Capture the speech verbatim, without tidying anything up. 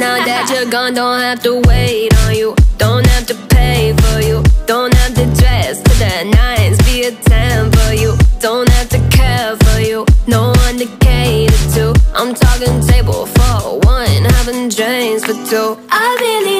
now that you're gone, don't have to wait on you, don't have to pay for you, don't have to dress to the nines, be a ten for you, don't have to care for you, no one to cater to. I'm talking table for one, having drinks for two. I really